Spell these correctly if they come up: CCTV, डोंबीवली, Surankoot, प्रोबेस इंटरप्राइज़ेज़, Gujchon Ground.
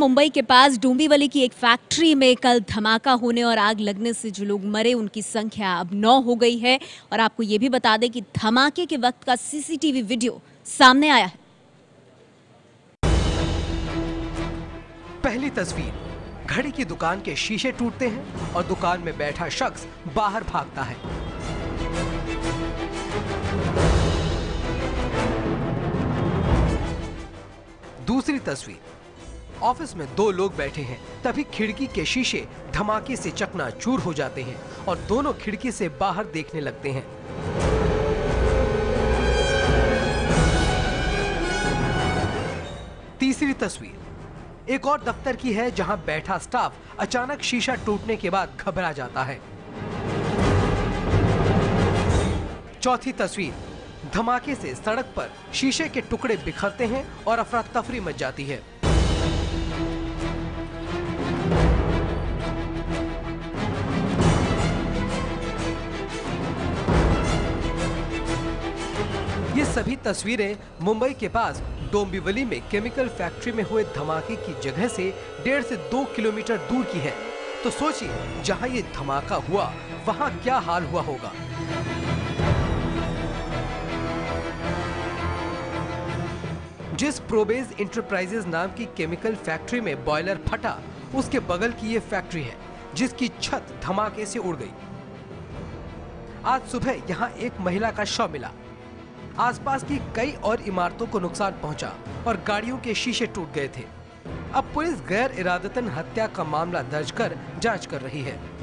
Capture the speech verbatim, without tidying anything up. मुंबई के पास डोंबीवली की एक फैक्ट्री में कल धमाका होने और आग लगने से जो लोग मरे उनकी संख्या अब नौ हो गई है। और आपको ये भी बता दें कि धमाके के वक्त का सीसीटीवी वीडियो सामने आया है। पहली तस्वीर, घड़ी की दुकान के शीशे टूटते हैं और दुकान में बैठा शख्स बाहर भागता है। दूसरी तस्वीर, ऑफिस में दो लोग बैठे हैं तभी खिड़की के शीशे धमाके से चकनाचूर हो जाते हैं और दोनों खिड़की से बाहर देखने लगते हैं। तीसरी तस्वीर एक और दफ्तर की है जहां बैठा स्टाफ अचानक शीशा टूटने के बाद घबरा जाता है। चौथी तस्वीर, धमाके से सड़क पर शीशे के टुकड़े बिखरते हैं और अफरा तफरी मच जाती है। ये सभी तस्वीरें मुंबई के पास डोंबीवली में केमिकल फैक्ट्री में हुए धमाके की जगह से डेढ़ से दो किलोमीटर दूर की है। तो सोचिए जहां ये धमाका हुआ वहां क्या हाल हुआ होगा। जिस प्रोबेस इंटरप्राइज़ेज़ नाम की केमिकल फैक्ट्री में बॉयलर फटा, उसके बगल की ये फैक्ट्री है जिसकी छत धमाके से उड़ गई। आज सुबह यहाँ एक महिला का शव मिला। आसपास की कई और इमारतों को नुकसान पहुंचा और गाड़ियों के शीशे टूट गए थे। अब पुलिस गैर इरादतन हत्या का मामला दर्ज कर जांच कर रही है।